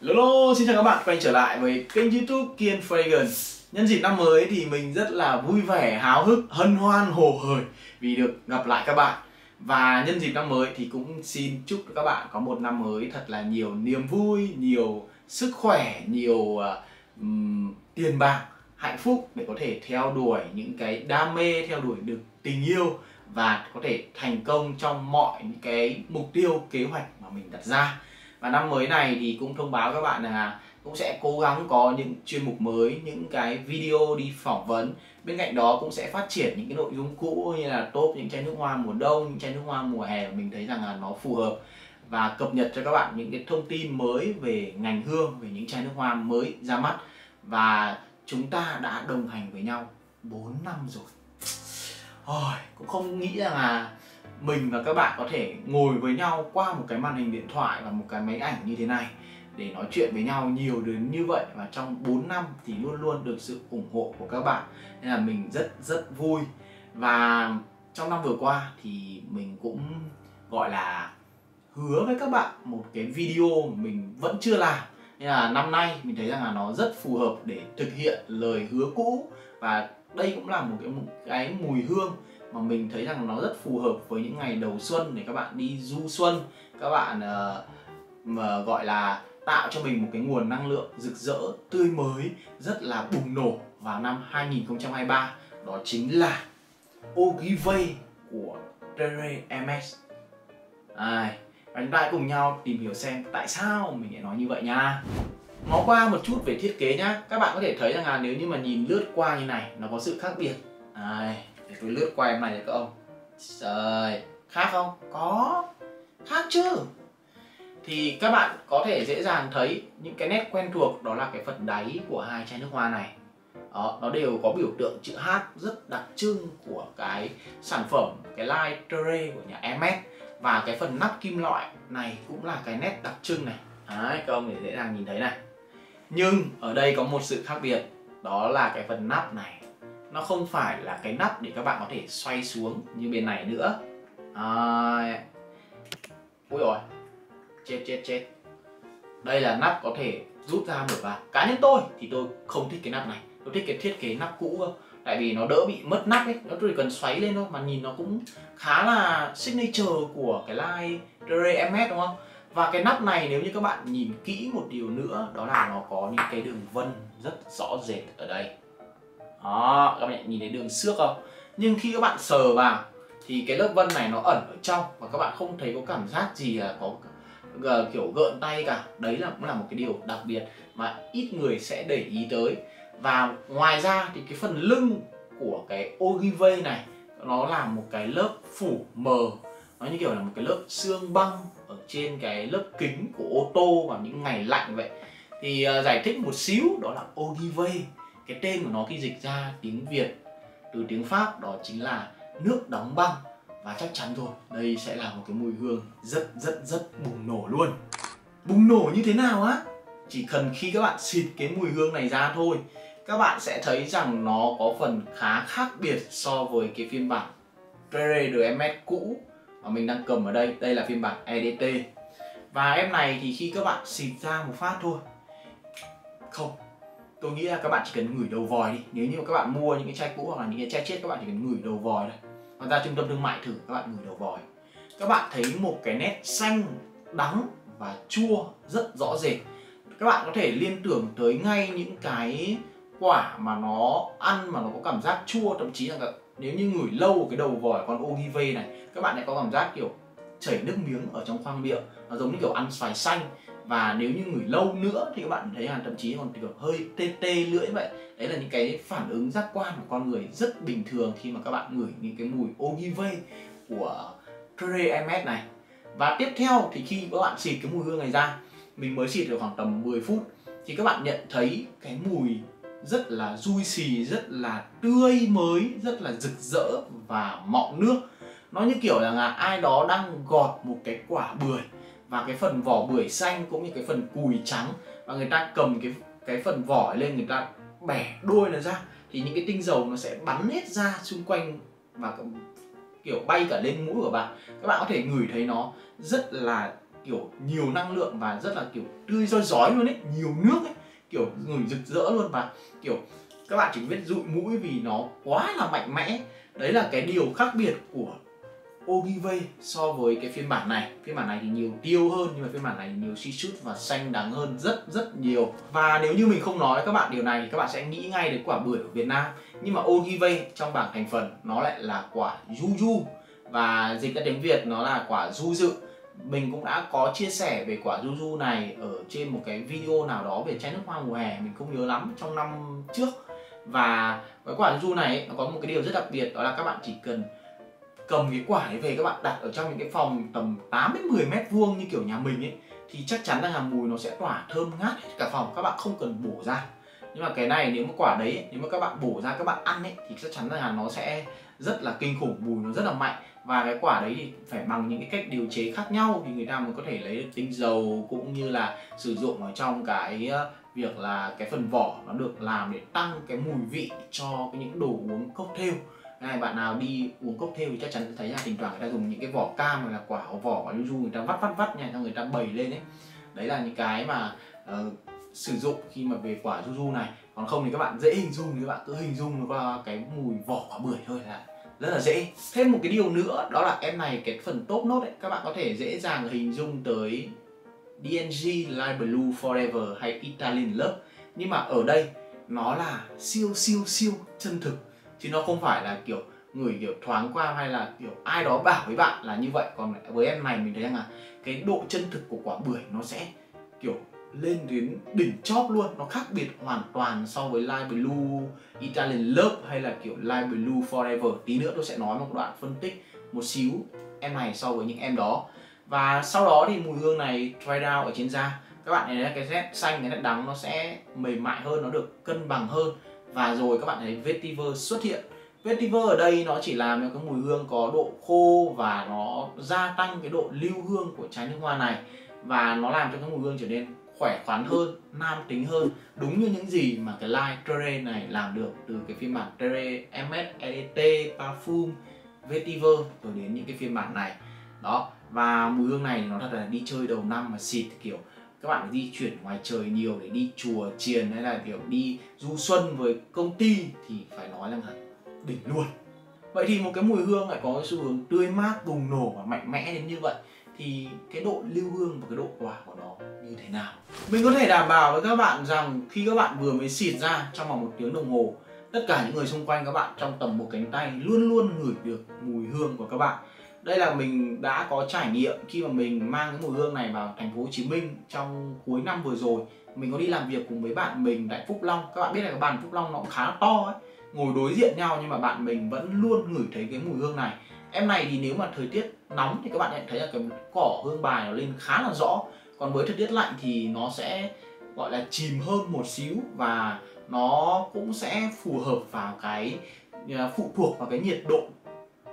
Lolo, xin chào các bạn, quay trở lại với kênh YouTube Kiên Fragrance. Nhân dịp năm mới thì mình rất là vui vẻ, háo hức, hân hoan, hồ hởi vì được gặp lại các bạn. Và nhân dịp năm mới thì cũng xin chúc các bạn có một năm mới thật là nhiều niềm vui, nhiều sức khỏe, nhiều tiền bạc, hạnh phúc để có thể theo đuổi những cái đam mê, theo đuổi được tình yêu và có thể thành công trong mọi những cái mục tiêu, kế hoạch mà mình đặt ra. Và năm mới này thì cũng thông báo các bạn là cũng sẽ cố gắng có những chuyên mục mới, những cái video đi phỏng vấn. Bên cạnh đó cũng sẽ phát triển những cái nội dung cũ như là top những chai nước hoa mùa đông, những chai nước hoa mùa hè mà mình thấy rằng là nó phù hợp, và cập nhật cho các bạn những cái thông tin mới về ngành hương, về những chai nước hoa mới ra mắt. Và chúng ta đã đồng hành với nhau 4 năm rồi. Ôi, cũng không nghĩ rằng là mình và các bạn có thể ngồi với nhau qua một cái màn hình điện thoại và một cái máy ảnh như thế này để nói chuyện với nhau nhiều đến như vậy, và trong 4 năm thì luôn luôn được sự ủng hộ của các bạn, nên là mình rất vui. Và trong năm vừa qua thì mình cũng gọi là hứa với các bạn một cái video mình vẫn chưa làm, nên là năm nay mình thấy rằng là nó rất phù hợp để thực hiện lời hứa cũ. Và đây cũng là một cái mùi hương mà mình thấy rằng nó rất phù hợp với những ngày đầu xuân để các bạn đi du xuân, các bạn mà gọi là tạo cho mình một cái nguồn năng lượng rực rỡ, tươi mới, rất là bùng nổ vào năm 2023. Đó chính là Eau Givrée của Terre Eau. Và chúng ta hãy cùng nhau tìm hiểu xem tại sao mình lại nói như vậy nha. Ngó qua một chút về thiết kế nhá. Các bạn có thể thấy rằng là nếu như mà nhìn lướt qua như này, nó có sự khác biệt. Để tôi lướt qua em này cho các ông. Trời, khác không? Có, khác chứ. Thì các bạn có thể dễ dàng thấy những cái nét quen thuộc, đó là cái phần đáy của hai chai nước hoa này. Đó, nó đều có biểu tượng chữ H rất đặc trưng của cái sản phẩm, cái line Terre của nhà Hermes. Và cái phần nắp kim loại này cũng là cái nét đặc trưng này. Đấy, các ông dễ dàng nhìn thấy này. Nhưng ở đây có một sự khác biệt, đó là cái phần nắp này. Nó không phải là cái nắp để các bạn có thể xoay xuống như bên này nữa. Ui rồi, chết. Đây là nắp có thể rút ra mở vào. Cá nhân tôi thì tôi không thích cái nắp này. Tôi thích cái thiết kế nắp cũ hơn, tại vì nó đỡ bị mất nắp ấy. Nó chỉ cần xoáy lên thôi mà nhìn nó cũng khá là signature của cái line Terre Eau, đúng không? Và cái nắp này nếu như các bạn nhìn kỹ một điều nữa, đó là nó có những cái đường vân rất rõ rệt ở đây. Đó, các bạn nhìn thấy đường xước không? Nhưng khi các bạn sờ vào thì cái lớp vân này nó ẩn ở trong, và các bạn không thấy có cảm giác gì là có kiểu gợn tay cả. Đấy là cũng là một cái điều đặc biệt mà ít người sẽ để ý tới. Và ngoài ra thì cái phần lưng của cái Eau Givrée này, nó là một cái lớp phủ mờ, nó như kiểu là một cái lớp xương băng ở trên cái lớp kính của ô tô vào những ngày lạnh vậy. Thì giải thích một xíu, đó là Eau Givrée, cái tên của nó khi dịch ra tiếng Việt từ tiếng Pháp đó chính là nước đóng băng. Và chắc chắn rồi, đây sẽ là một cái mùi hương rất bùng nổ luôn. Bùng nổ như thế nào á? Chỉ cần khi các bạn xịt cái mùi hương này ra thôi, các bạn sẽ thấy rằng nó có phần khá khác biệt so với cái phiên bản Terre d'Hermès cũ mà mình đang cầm ở đây. Đây là phiên bản EDT. Và em này thì khi các bạn xịt ra một phát thôi, không, tôi nghĩ là các bạn chỉ cần ngửi đầu vòi đi. Nếu như các bạn mua những cái chai cũ hoặc là những cái chai chết, các bạn chỉ cần ngửi đầu vòi thôi. Còn ra trung tâm thương mại thử, các bạn ngửi đầu vòi, các bạn thấy một cái nét xanh, đắng và chua rất rõ rệt. Các bạn có thể liên tưởng tới ngay những cái quả mà nó ăn mà nó có cảm giác chua. Thậm chí là nếu như ngửi lâu cái đầu vòi con Eau Givrée này, các bạn lại có cảm giác kiểu chảy nước miếng ở trong khoang miệng. Nó giống như kiểu ăn xoài xanh. Và nếu như ngửi lâu nữa thì các bạn thấy là thậm chí còn kiểu hơi tê tê lưỡi vậy. Đấy là những cái phản ứng giác quan của con người rất bình thường khi mà các bạn ngửi những cái mùi Eau Givrée của Terre Eau này. Và tiếp theo thì khi các bạn xịt cái mùi hương này ra, mình mới xịt được khoảng tầm 10 phút thì các bạn nhận thấy cái mùi rất là juicy, rất là tươi mới, rất là rực rỡ và mọng nước. Nó như kiểu là ai đó đang gọt một cái quả bưởi, và cái phần vỏ bưởi xanh cũng như cái phần cùi trắng, và người ta cầm cái phần vỏ lên, người ta bẻ đôi nó ra thì những cái tinh dầu nó sẽ bắn hết ra xung quanh và kiểu bay cả lên mũi của bạn. Các bạn có thể ngửi thấy nó rất là kiểu nhiều năng lượng và rất là kiểu tươi rói rói luôn ấy, nhiều nước ấy, kiểu ngửi rực rỡ luôn. Và kiểu các bạn chỉ biết dụi mũi vì nó quá là mạnh mẽ. Đấy là cái điều khác biệt của Eau Givrée so với cái phiên bản này. Phiên bản này thì nhiều tiêu hơn, nhưng mà phiên bản này nhiều citrus và xanh đáng hơn rất nhiều. Và nếu như mình không nói các bạn điều này thì các bạn sẽ nghĩ ngay đến quả bưởi của Việt Nam. Nhưng mà Eau Givrée trong bảng thành phần nó lại là quả yuzu, và dịch ra tiếng Việt nó là quả du dự. Mình cũng đã có chia sẻ về quả yuzu này ở trên một cái video nào đó về chai nước hoa mùa hè, mình không nhớ lắm, trong năm trước. Và cái quả yuzu này ấy, nó có một cái điều rất đặc biệt, đó là các bạn chỉ cần cầm cái quả ấy về, các bạn đặt ở trong những cái phòng tầm 8 đến 10 mét vuông như kiểu nhà mình ấy, thì chắc chắn là mùi nó sẽ tỏa thơm ngát hết cả phòng, các bạn không cần bổ ra. Nhưng mà cái này nếu mà quả đấy, nếu mà các bạn bổ ra các bạn ăn ấy, thì chắc chắn là nó sẽ rất là kinh khủng, mùi nó rất là mạnh. Và cái quả đấy thì phải bằng những cái cách điều chế khác nhau thì người ta mới có thể lấy được tinh dầu, cũng như là sử dụng ở trong cái việc là cái phần vỏ nó được làm để tăng cái mùi vị cho những đồ uống cocktail. Này, bạn nào đi uống cocktail thì chắc chắn thấy là thỉnh thoảng người ta dùng những cái vỏ cam hay là vỏ yuzu, người ta vắt nha, người ta bày lên ấy. Đấy là những cái mà sử dụng khi mà về quả yuzu này. Còn không thì các bạn dễ hình dung, thì các bạn cứ hình dung qua cái mùi vỏ quả bưởi thôi là rất là dễ. Thêm một cái điều nữa đó là em này, cái phần top note ấy, các bạn có thể dễ dàng hình dung tới D&G Light Blue Forever hay Italian Love. Nhưng mà ở đây nó là siêu chân thực, chứ nó không phải là kiểu người kiểu thoáng qua hay là kiểu ai đó bảo với bạn là như vậy. Còn với em này mình thấy rằng là cái độ chân thực của quả bưởi nó sẽ kiểu lên đến đỉnh chóp luôn. Nó khác biệt hoàn toàn so với Light Blue, Italian Love hay là kiểu Light Blue Forever. Tí nữa tôi sẽ nói một đoạn phân tích một xíu em này so với những em đó. Và sau đó thì mùi hương này dry down ở trên da. Các bạn thấy cái nét xanh, cái nét đắng nó sẽ mềm mại hơn, nó được cân bằng hơn. Và rồi các bạn thấy vetiver xuất hiện. Vetiver ở đây nó chỉ làm cho cái mùi hương có độ khô và nó gia tăng cái độ lưu hương của trái nước hoa này. Và nó làm cho cái mùi hương trở nên khỏe khoắn hơn, nam tính hơn, đúng như những gì mà cái line Terre này làm được từ cái phiên bản Terre Emet, EDT, Parfum, Vetiver rồi đến những cái phiên bản này. Đó, và mùi hương này nó thật là đi chơi đầu năm mà xịt, kiểu các bạn di chuyển ngoài trời nhiều để đi chùa chiền hay là kiểu đi du xuân với công ty thì phải nói là đỉnh luôn. Vậy thì một cái mùi hương lại có cái xu hướng tươi mát, bùng nổ và mạnh mẽ đến như vậy, thì cái độ lưu hương và cái độ quả của nó như thế nào? Mình có thể đảm bảo với các bạn rằng khi các bạn vừa mới xịt ra trong vòng 1 tiếng đồng hồ, tất cả những người xung quanh các bạn trong tầm 1 cánh tay luôn luôn ngửi được mùi hương của các bạn. Đây là mình đã có trải nghiệm khi mà mình mang cái mùi hương này vào thành phố Hồ Chí Minh trong cuối năm vừa rồi. Mình có đi làm việc cùng với bạn mình tại Phúc Long. Các bạn biết là cái bàn Phúc Long nó cũng khá là to ấy, ngồi đối diện nhau nhưng mà bạn mình vẫn luôn ngửi thấy cái mùi hương này. Em này thì nếu mà thời tiết nóng thì các bạn nhận thấy là cái cỏ hương bài nó lên khá là rõ. Còn với thời tiết lạnh thì nó sẽ gọi là chìm hơn một xíu, và nó cũng sẽ phù hợp vào cái phụ thuộc vào cái nhiệt độ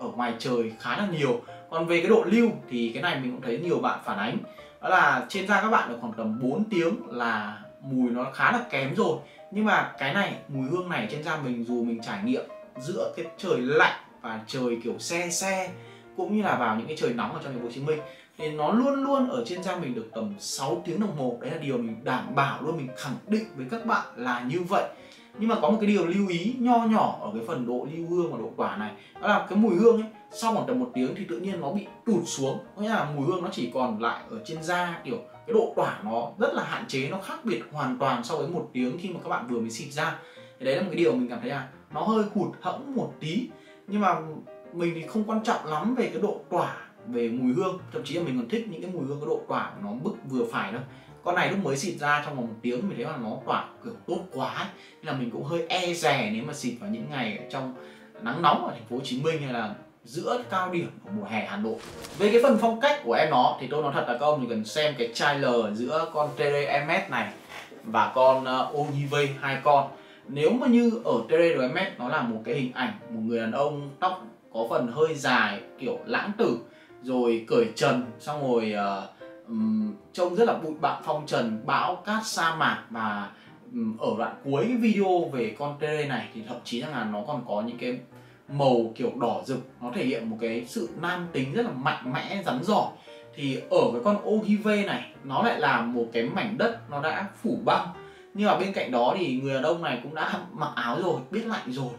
ở ngoài trời khá là nhiều. Còn về cái độ lưu thì cái này mình cũng thấy nhiều bạn phản ánh, đó là trên da các bạn được khoảng tầm 4 tiếng là mùi nó khá là kém rồi. Nhưng mà cái này, mùi hương này trên da mình, dù mình trải nghiệm giữa cái trời lạnh và trời kiểu se cũng như là vào những cái trời nóng ở trong thành phố Hồ Chí Minh, thì nó luôn luôn ở trên da mình được tầm 6 tiếng đồng hồ. Đấy là điều mình đảm bảo luôn, mình khẳng định với các bạn là như vậy. Nhưng mà có một cái điều lưu ý nho nhỏ ở cái phần độ lưu hương và độ quả này, đó là cái mùi hương ấy sau khoảng tầm 1 tiếng thì tự nhiên nó bị tụt xuống, có nghĩa là mùi hương nó chỉ còn lại ở trên da, kiểu cái độ quả nó rất là hạn chế, nó khác biệt hoàn toàn so với 1 tiếng khi mà các bạn vừa mới xịt ra. Thì đấy là một cái điều mình cảm thấy là nó hơi hụt hẫng một tí. Nhưng mà mình thì không quan trọng lắm về cái độ tỏa, về mùi hương, thậm chí là mình còn thích những cái mùi hương có độ tỏa nó bức vừa phải thôi. Con này lúc mới xịt ra trong vòng 1 tiếng mình thấy là nó tỏa kiểu tốt quá ấy. Nên là mình cũng hơi e dè nếu mà xịt vào những ngày ở trong nắng nóng ở thành phố Hồ Chí Minh hay là giữa cao điểm của mùa hè Hà Nội. Về cái phần phong cách của em nó thì tôi nói thật là các ông chỉ cần xem cái chai lờ giữa con Terre Emet này và con Eau Givrée, 2 con. Nếu mà như ở Terre Emet nó là một cái hình ảnh một người đàn ông tóc có phần hơi dài kiểu lãng tử, rồi cởi trần, xong rồi trông rất là bụi bặm, phong trần, bão cát, sa mạc. Và ở đoạn cuối cái video về con Terre này thì thậm chí là nó còn có những cái màu kiểu đỏ rực, nó thể hiện một cái sự nam tính rất là mạnh mẽ, rắn giỏi. thì ở với con Eau Givrée này nó lại là một cái mảnh đất nó đã phủ băng, nhưng mà bên cạnh đó thì người đàn ông này cũng đã mặc áo rồi, biết lạnh rồi,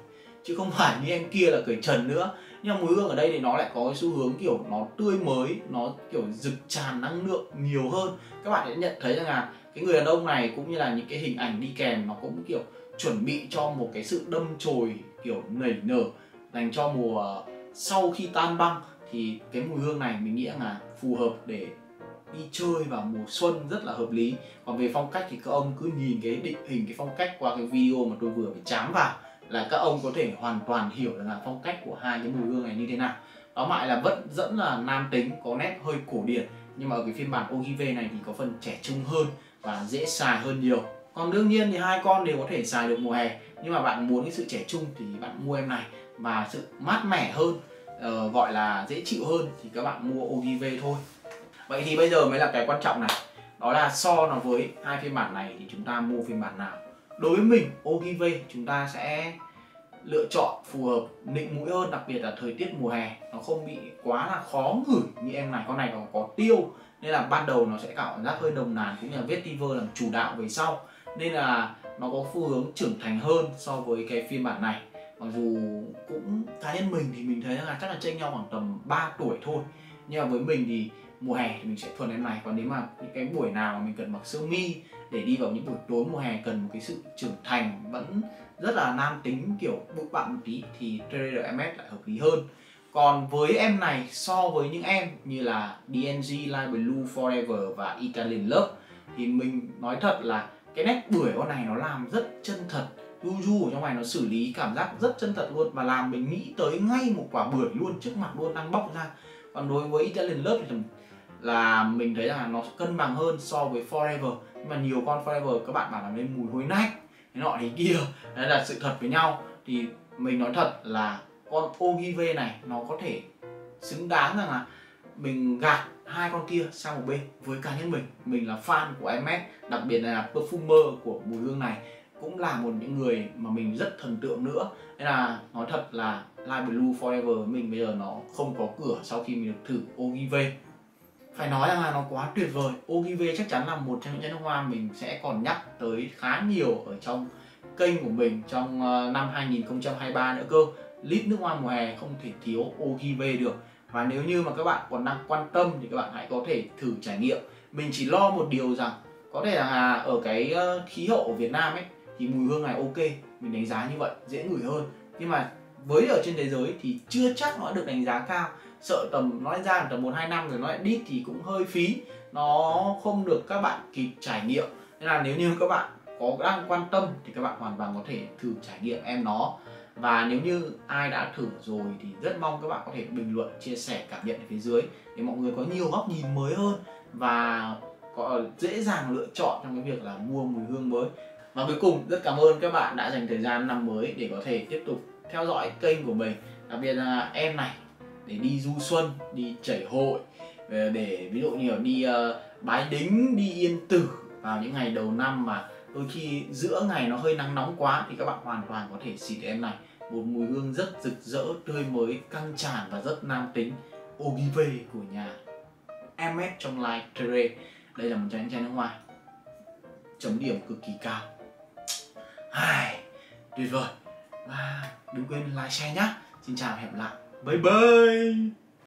chứ không phải như em kia là cởi trần nữa. Nhưng mà mùi hương ở đây thì nó lại có xu hướng kiểu nó tươi mới, nó kiểu rực tràn năng lượng nhiều hơn. Các bạn sẽ nhận thấy rằng là cái người đàn ông này cũng như là những cái hình ảnh đi kèm nó cũng kiểu chuẩn bị cho một cái sự đâm chồi kiểu nảy nở dành cho mùa sau khi tan băng. Thì cái mùi hương này mình nghĩ là phù hợp để đi chơi vào mùa xuân, rất là hợp lý. Còn về phong cách thì các ông cứ nhìn cái định hình, cái phong cách qua cái video mà tôi vừa mới chám vào là các ông có thể hoàn toàn hiểu là phong cách của hai cái mùi hương này như thế nào. Đó mại là vẫn dẫn là nam tính, có nét hơi cổ điển, nhưng mà ở cái phiên bản Eau Givrée này thì có phần trẻ trung hơn và dễ xài hơn nhiều. Còn đương nhiên thì hai con đều có thể xài được mùa hè, nhưng mà bạn muốn cái sự trẻ trung thì bạn mua em này, và sự mát mẻ hơn, gọi là dễ chịu hơn thì các bạn mua Eau Givrée thôi. Vậy thì bây giờ mới là cái quan trọng này, đó là so nó với hai phiên bản này thì chúng ta mua phiên bản nào. Đối với mình, Eau Givrée chúng ta sẽ lựa chọn phù hợp, nịnh mũi hơn, đặc biệt là thời tiết mùa hè. Nó không bị quá là khó ngửi như em này, con này còn có tiêu, nên là ban đầu nó sẽ cảm giác hơi nồng nàn, cũng như là vetiver làm chủ đạo về sau, nên là nó có xu hướng trưởng thành hơn so với cái phiên bản này. Mặc dù cũng cá nhân mình thì mình thấy là chắc là chênh nhau khoảng tầm 3 tuổi thôi. Nhưng mà với mình thì mùa hè thì mình sẽ thuần em này. Còn nếu mà những cái buổi nào mình cần mặc sơ mi để đi vào những buổi tối mùa hè, cần một cái sự trưởng thành vẫn rất là nam tính kiểu bụi bặm một tí, thì Terre D'Hermès lại hợp lý hơn. Còn với em này, so với những em như là D&G Light Blue Forever và Italian Love, thì mình nói thật là cái nét bưởi con này nó làm rất chân thật. Yuzu ở trong này nó xử lý cảm giác rất chân thật luôn, và làm mình nghĩ tới ngay một quả bưởi luôn, trước mặt luôn, đang bóc ra. Còn đối với Italian Love thì là mình thấy là nó cân bằng hơn so với Forever. Nhưng mà nhiều con Forever các bạn bảo là lên mùi hôi nách, thế nọ thế kia, đấy là sự thật với nhau. Thì mình nói thật là con Eau Givrée này nó có thể xứng đáng rằng là mình gạt hai con kia sang một bên. Với cá nhân mình là fan của MS, đặc biệt là perfumer của mùi hương này, cũng là một những người mà mình rất thần tượng nữa. Nên là nói thật là Light Blue Forever mình bây giờ nó không có cửa sau khi mình được thử Eau Givrée. Phải nói rằng là nó quá tuyệt vời. Eau Givrée chắc chắn là một trong những chai nước hoa mình sẽ còn nhắc tới khá nhiều ở trong kênh của mình trong năm 2023 nữa cơ. Lít nước hoa mùa hè không thể thiếu Eau Givrée được. Và nếu như mà các bạn còn đang quan tâm thì các bạn hãy có thể thử trải nghiệm. Mình chỉ lo một điều rằng có thể là ở cái khí hậu ở Việt Nam ấy thì mùi hương này ok, mình đánh giá như vậy, dễ ngửi hơn. Nhưng mà với ở trên thế giới thì chưa chắc nó đã được đánh giá cao, sợ tầm nó ra tầm 1-2 năm rồi nó lại đít thì cũng hơi phí, nó không được các bạn kịp trải nghiệm. Nên là nếu như các bạn có đang quan tâm thì các bạn hoàn toàn có thể thử trải nghiệm em nó. Và nếu như ai đã thử rồi thì rất mong các bạn có thể bình luận, chia sẻ cảm nhận ở phía dưới để mọi người có nhiều góc nhìn mới hơn và có dễ dàng lựa chọn trong cái việc là mua mùi hương mới. Và cuối cùng, rất cảm ơn các bạn đã dành thời gian năm mới để có thể tiếp tục theo dõi kênh của mình. Đặc biệt là em này, để đi du xuân, đi chảy hội, để ví dụ như là đi Bái Đính, đi Yên Tử vào những ngày đầu năm mà đôi khi giữa ngày nó hơi nắng nóng quá, thì các bạn hoàn toàn có thể xịt em này. Một mùi hương rất rực rỡ, tươi mới, căng tràn và rất nam tính. Eau Givrée của nhà Hermès trong line Terre. Đây là một chai nước hoa chấm điểm cực kỳ cao. Tuyệt vời. Và đừng quên like, share nhá. Xin chào và hẹn gặp lại. Bye bye.